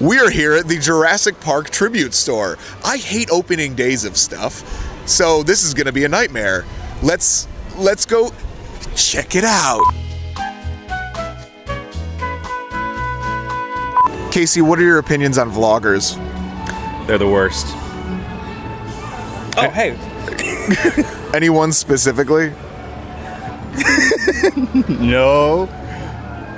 We're here at the Jurassic Park Tribute Store. I hate opening days of stuff, so this is gonna be a nightmare. Let's go check it out. Casey, what are your opinions on vloggers? They're the worst. Oh, hey. Anyone specifically? No.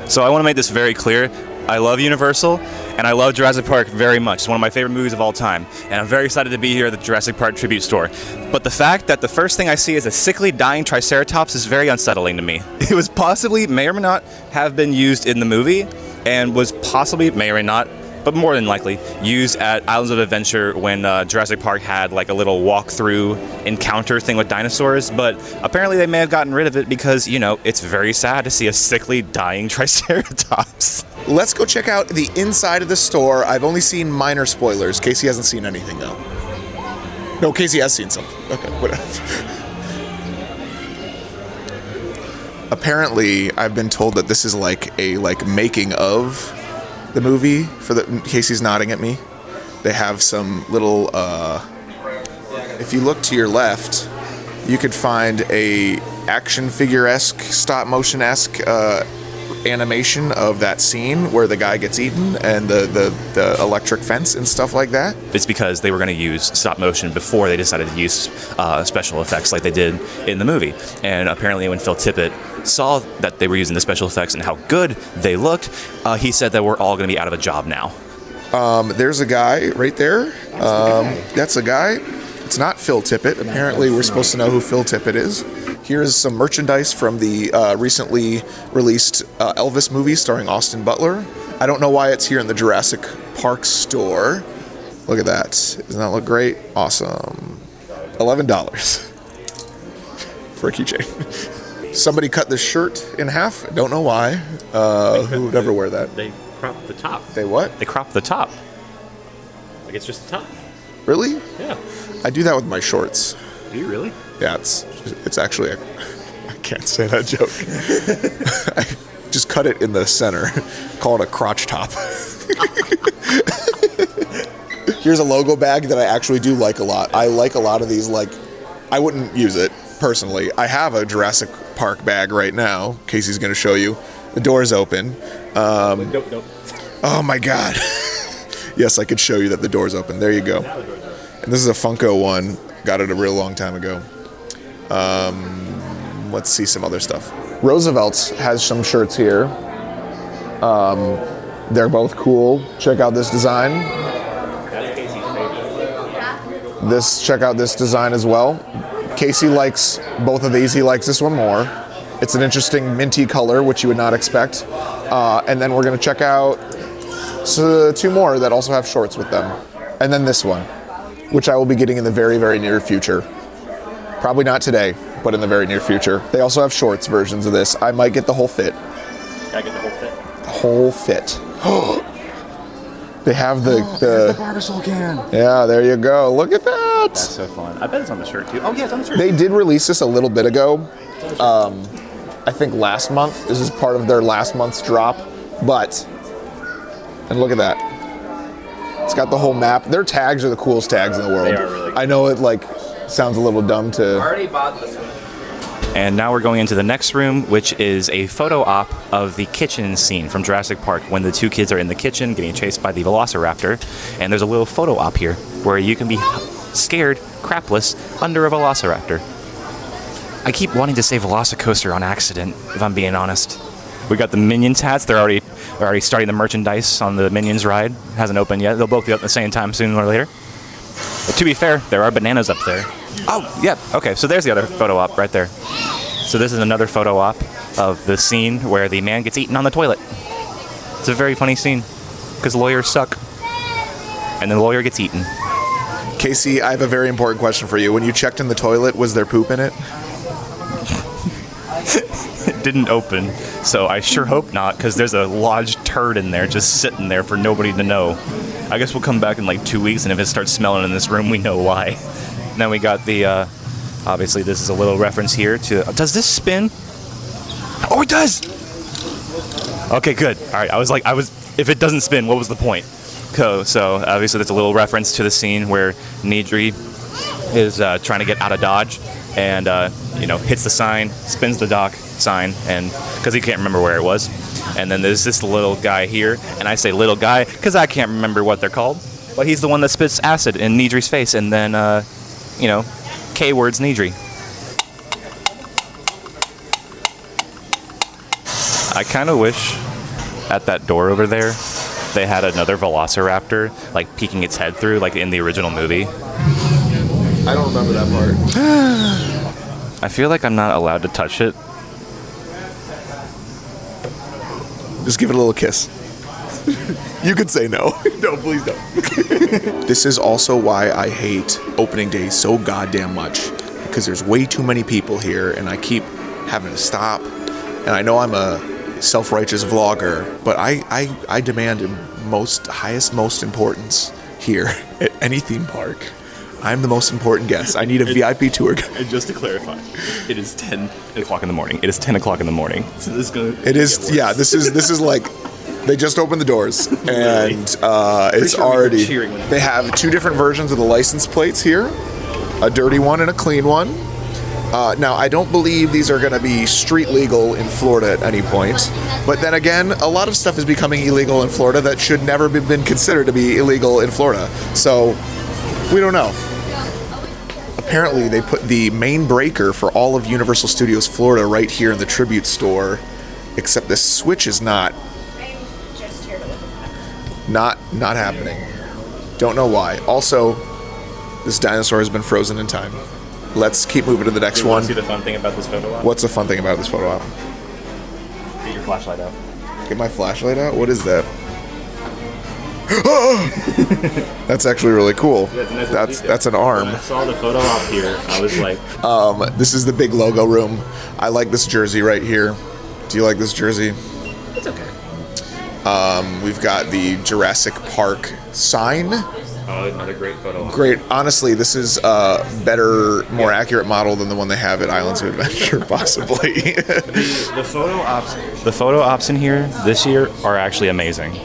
So I want to make this very clear. I love Universal, and I love Jurassic Park very much. It's one of my favorite movies of all time, and I'm very excited to be here at the Jurassic Park Tribute Store. But the fact that the first thing I see is a sickly, dying Triceratops is very unsettling to me. It was possibly, may or may not, have been used in the movie, and was possibly, may or not, but more than likely, used at Islands of Adventure when Jurassic Park had like a little walk-through encounter thing with dinosaurs, but apparently they may have gotten rid of it because, you know, it's very sad to see a sickly, dying Triceratops. Let's go check out the inside of the store. I've only seen minor spoilers. Casey hasn't seen anything, though. No, Casey has seen something. Okay, whatever. Apparently, I've been told that this is like a making of the movie for the Casey's nodding at me. They have some little if you look to your left, you could find a action figure-esque, stop motion-esque animation of that scene where the guy gets eaten and the electric fence and stuff like that. It's because they were going to use stop motion before they decided to use special effects like they did in the movie. And apparently when Phil Tippett saw that they were using the special effects and how good they looked, he said that we're all going to be out of a job now. There's a guy right there. That's a guy. It's not Phil Tippett. Apparently we're supposed to know who Phil Tippett is. Here's some merchandise from the recently released Elvis movie starring Austin Butler. I don't know why it's here in the Jurassic Park store. Look at that. Doesn't that look great? Awesome. $11 for a keychain. Somebody cut this shirt in half. Don't know why. Who would ever wear that? They cropped the top. They what? They cropped the top. Like it's just the top. Really? Yeah. I do that with my shorts. Do you really? Yeah, it's actually, I can't say that joke. I just cut it in the center, call it a crotch top. Here's a logo bag that I actually do like a lot. I like a lot of these, like, I wouldn't use it personally. I have a Jurassic Park bag right now. Casey's going to show you. The door's open. Nope. Oh my God. Yes, I could show you that the door's open. There you go. And this is a Funko one. Got it a real long time ago. Let's see some other stuff. Roosevelt's has some shirts here. They're both cool. Check out this design. Check out this design as well. Casey likes both of these. He likes this one more. It's an interesting minty color, which you would not expect. And then we're gonna check out two more that also have shorts with them. And then this one, which I will be getting in the very, very near future. Probably not today, but in the very near future. They also have shorts versions of this. I might get the whole fit. I get the whole fit? The whole fit. They have the Barbasol can. Yeah, there you go. Look at that. That's so fun. I bet it's on the shirt too. Oh yeah, it's on the shirt. They did release this a little bit ago. I think last month. This is part of their last month's drop, but, and look at that. It's got the whole map. Their tags are the coolest tags in the world. They are really cool. I know it like sounds a little dumb to. I already bought this one. And now we're going into the next room, which is a photo op of the kitchen scene from Jurassic Park when the two kids are in the kitchen getting chased by the Velociraptor. And there's a little photo op here where you can be scared, crapless, under a Velociraptor. I keep wanting to say Velocicoaster on accident, if I'm being honest. We got the Minions hats. They're already starting the merchandise on the Minions ride. Hasn't opened yet. They'll both be up at the same time sooner or later. But to be fair, there are bananas up there. Oh, yeah. Okay, so there's the other photo op right there. So this is another photo op of the scene where the man gets eaten on the toilet. It's a very funny scene because lawyers suck. And the lawyer gets eaten. Casey, I have a very important question for you. When you checked in the toilet, was there poop in it? It didn't open, so I sure hope not, because there's a lodged turd in there just sitting there for nobody to know. I guess we'll come back in like 2 weeks, and if it starts smelling in this room, we know why. And then we got the, obviously this is a little reference here to, does this spin? Oh, it does! Okay, good. All right, I was like, if it doesn't spin, what was the point? Funko. So obviously that's a little reference to the scene where Nedry is trying to get out of Dodge and you know, hits the sign, spins the dock sign, and because he can't remember where it was. And then there's this little guy here, and I say little guy because I can't remember what they're called, but he's the one that spits acid in Nedry's face, and then you know, K-words Nedry. I kind of wish at that door over there they had another Velociraptor like peeking its head through like in the original movie. I don't remember that part. I feel like I'm not allowed to touch it. Just give it a little kiss. You could say no. No, please don't. This is also why I hate opening day so goddamn much, because there's way too many people here and I keep having to stop. And I know I'm a self-righteous vlogger, but I demand highest importance here at any theme park. I'm the most important guest. I need a VIP tour guide. And just to clarify, it is 10 o'clock in the morning. It is 10 o'clock in the morning. So this is going to get worse. Yeah, this is like, they just opened the doors and it's already, they have two different versions of the license plates here, a dirty one and a clean one. Now, I don't believe these are going to be street legal in Florida at any point, but then again, a lot of stuff is becoming illegal in Florida that should never have been considered to be illegal in Florida, so we don't know. Apparently, they put the main breaker for all of Universal Studios Florida right here in the Tribute Store, except this switch is not. Not happening. Don't know why. Also, this dinosaur has been frozen in time. Let's keep moving to the next one. See the fun thing about this photo op? What's the fun thing about this photo op? Get your flashlight out. Get my flashlight out? What is that? That's actually really cool. Yeah, nice. That's an arm. When I saw the photo op here, I was like... this is the big logo room. I like this jersey right here. Do you like this jersey? It's okay. We've got the Jurassic Park sign. Another great photo op. Great. Honestly, this is a better, more accurate model than the one they have at Islands of Adventure, possibly. the photo ops in here this year are actually amazing.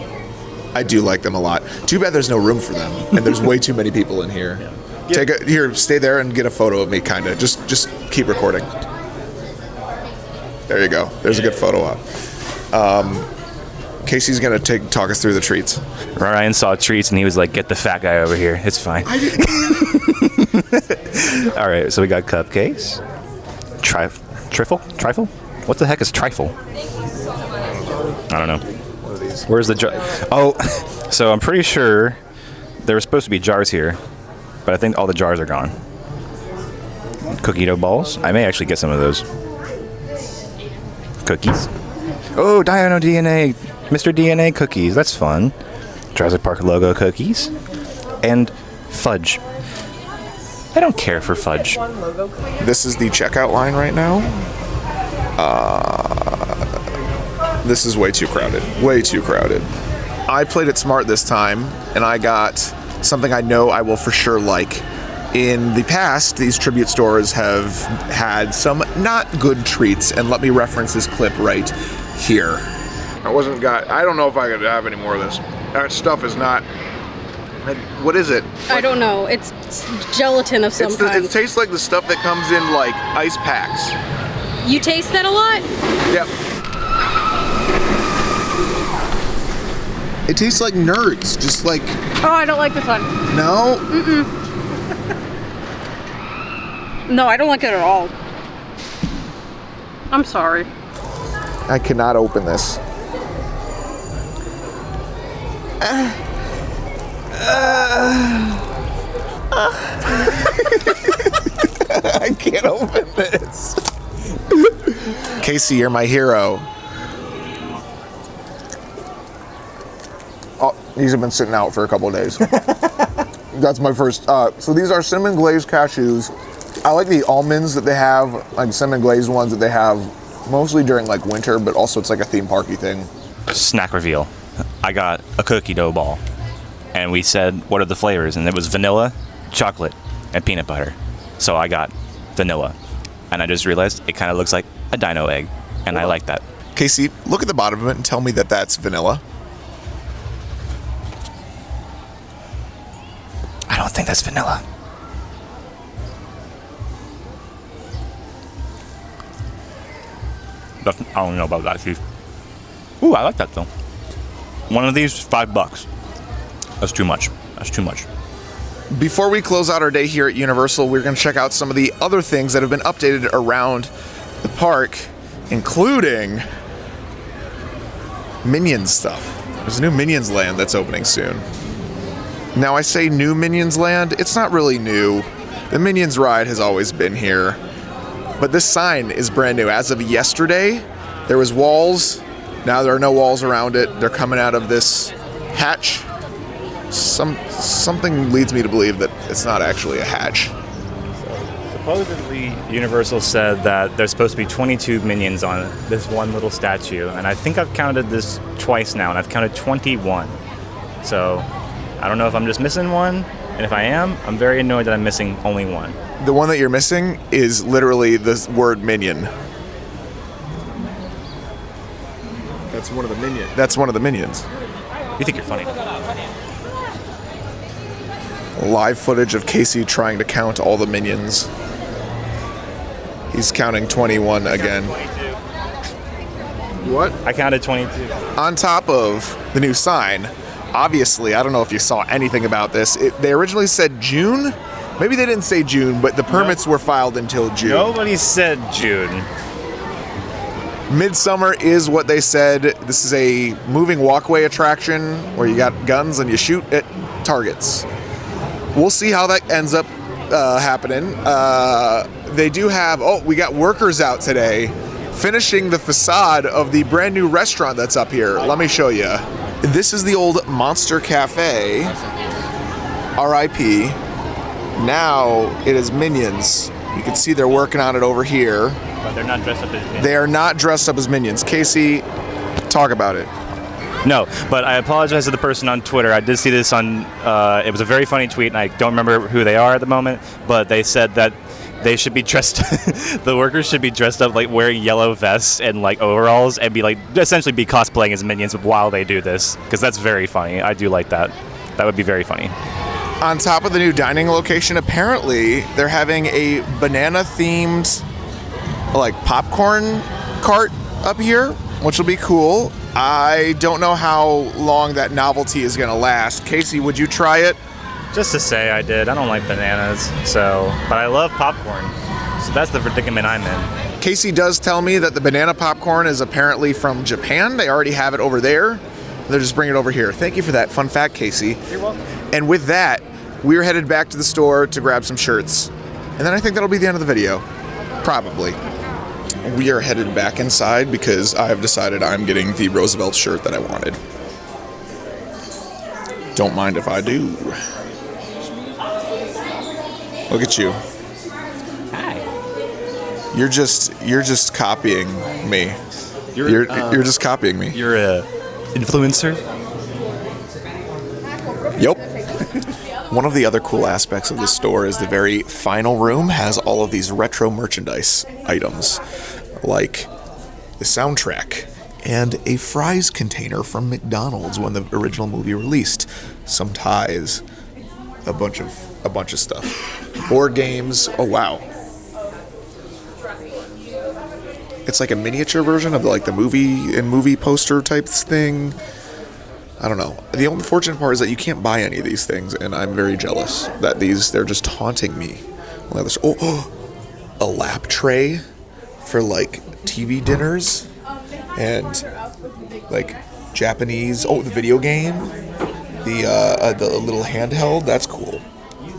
I do like them a lot. Too bad there's no room for them, and there's way too many people in here. Yeah. Here, stay there and get a photo of me, kinda. Just keep recording. There you go. There's a good photo op. Casey's gonna talk us through the treats. Ryan saw treats and he was like, "Get the fat guy over here. It's fine." All right, so we got cupcakes. Trifle? What the heck is trifle? I don't know. Where's the jar? Oh, so I'm pretty sure there were supposed to be jars here, but I think all the jars are gone. Cookie dough balls. I may actually get some of those. Cookies. Oh, Dino DNA, Mr. DNA cookies. That's fun. Jurassic Park logo cookies and fudge. I don't care for fudge. This is the checkout line right now. This is way too crowded. Way too crowded. I played it smart this time, and I got something I know I will for sure like. In the past, these tribute stores have had some not good treats, and let me reference this clip right here. I don't know if I could have any more of this. That stuff is not... What is it? Like, I don't know. It's gelatin of some kind. It tastes like the stuff that comes in, like, ice packs. You taste that a lot? Yep. It tastes like nerds, just like... Oh, I don't like this one. No? Mm-mm. No, I don't like it at all. I'm sorry. I cannot open this. I can't open this. Casey, you're my hero. These have been sitting out for a couple of days. That's my first. So these are cinnamon glazed cashews. I like the almonds that they have, like cinnamon glazed ones that they have mostly during like winter, but also it's like a theme parky thing. Snack reveal. I got a cookie dough ball and we said, what are the flavors? And it was vanilla, chocolate, and peanut butter. So I got vanilla and I just realized it kind of looks like a dino egg and I like that. Casey, look at the bottom of it and tell me that that's vanilla. think that's vanilla. That's, I don't know about that cheese. Ooh, I like that though. One of these is $5. That's too much. That's too much. Before we close out our day here at Universal, we're going to check out some of the other things that have been updated around the park, including Minions stuff. There's a new Minions Land that's opening soon. Now I say new Minions Land, it's not really new. The Minions ride has always been here. But this sign is brand new. As of yesterday, there was walls. Now there are no walls around it. They're coming out of this hatch. Something leads me to believe that it's not actually a hatch. So, supposedly, Universal said that there's supposed to be 22 minions on this one little statue, and I think I've counted this twice now, and I've counted 21. So I don't know if I'm just missing one, and if I am, I'm very annoyed that I'm missing only one. The one that you're missing is literally the word minion. That's one of the minions. That's one of the minions. You think you're funny. Live footage of Casey trying to count all the minions. He's counting 21 again. What? I counted 22. On top of the new sign, obviously, I don't know if you saw anything about this. They originally said June. Maybe they didn't say June, but the permits were filed until June. Nobody said June. Midsummer is what they said. This is a moving walkway attraction where you got guns and you shoot at targets. We'll see how that ends up happening. They do have, oh, we got workers out today finishing the facade of the brand new restaurant that's up here. Let me show you. This is the old Monster Cafe, RIP. Now it is Minions. You can see they're working on it over here. But they're not dressed up as minions. They are not dressed up as minions. Casey, talk about it. No, but I apologize to the person on Twitter. I did see this on, it was a very funny tweet, and I don't remember who they are at the moment, but they said that they should be dressed, the workers should be dressed up like wearing yellow vests and like overalls and be like, essentially be cosplaying as minions while they do this, because that's very funny. I do like that. That would be very funny. On top of the new dining location, apparently they're having a banana-themed like popcorn cart up here, which will be cool. I don't know how long that novelty is going to last. Casey, would you try it? Just to say I did. I don't like bananas, so, but I love popcorn. So that's the predicament I'm in. Casey does tell me that the banana popcorn is apparently from Japan. They already have it over there. They're just bringing it over here. Thank you for that fun fact, Casey. You're welcome. And with that, we're headed back to the store to grab some shirts. And then I think that'll be the end of the video. Probably. We are headed back inside because I have decided I'm getting the Roosevelt shirt that I wanted. Don't mind if I do. Look at you. Hi. You're just copying me. You're just copying me. You're a influencer? Yep. One of the other cool aspects of the store is the very final room has all of these retro merchandise items, like the soundtrack and a fries container from McDonald's when the original movie released, some ties, a bunch of stuff, board games. Oh wow! It's like a miniature version of like the movie poster type thing. I don't know. The unfortunate part is that you can't buy any of these things, and I'm very jealous that they're just taunting me. Oh, a lap tray for like TV dinners and like Japanese. Oh, the video game, the little handheld. That's cool.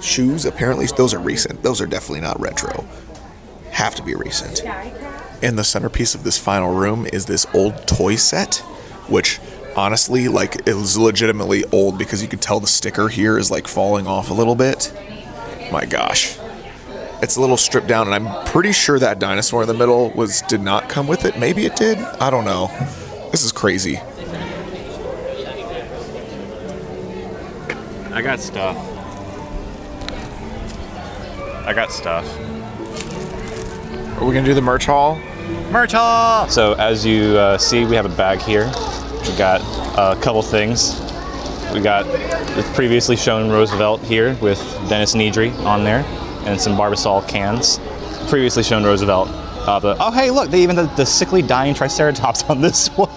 Shoes. Apparently, those are recent. Those are definitely not retro. Have to be recent. And the centerpiece of this final room is this old toy set, which. Honestly, like, it was legitimately old because you could tell the sticker here is, like, falling off a little bit. My gosh. It's a little stripped down, and I'm pretty sure that dinosaur in the middle did not come with it. Maybe it did? I don't know. This is crazy. I got stuff. I got stuff. Are we gonna do the merch haul? Merch haul! So, as you see, we have a bag here. We got a couple things. We got the previously shown Roosevelt here with Dennis Nedry on there, and some Barbasol cans. Previously shown Roosevelt. Oh hey, look! They even had the sickly dying Triceratops on this one.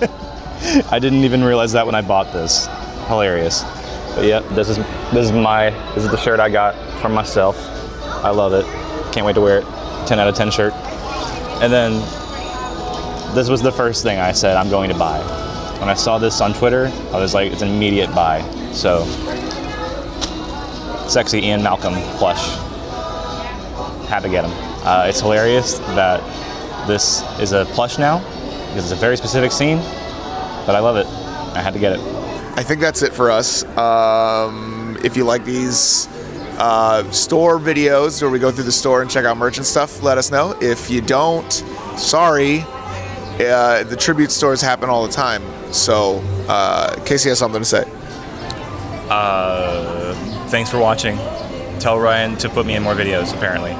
I didn't even realize that when I bought this. Hilarious. But yeah, this is the shirt I got from myself. I love it. Can't wait to wear it. 10 out of 10 shirt. And then this was the first thing I said I'm going to buy. When I saw this on Twitter, I was like, it's an immediate buy. So, sexy Ian Malcolm plush. Had to get him. It's hilarious that this is a plush now, because it's a very specific scene, but I love it. I had to get it. I think that's it for us. If you like these store videos where we go through the store and check out merch and stuff, let us know. If you don't, sorry. The tribute stores happen all the time. So, Casey has something to say. Thanks for watching. Tell Ryan to put me in more videos, apparently.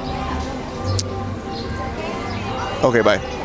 Okay, bye.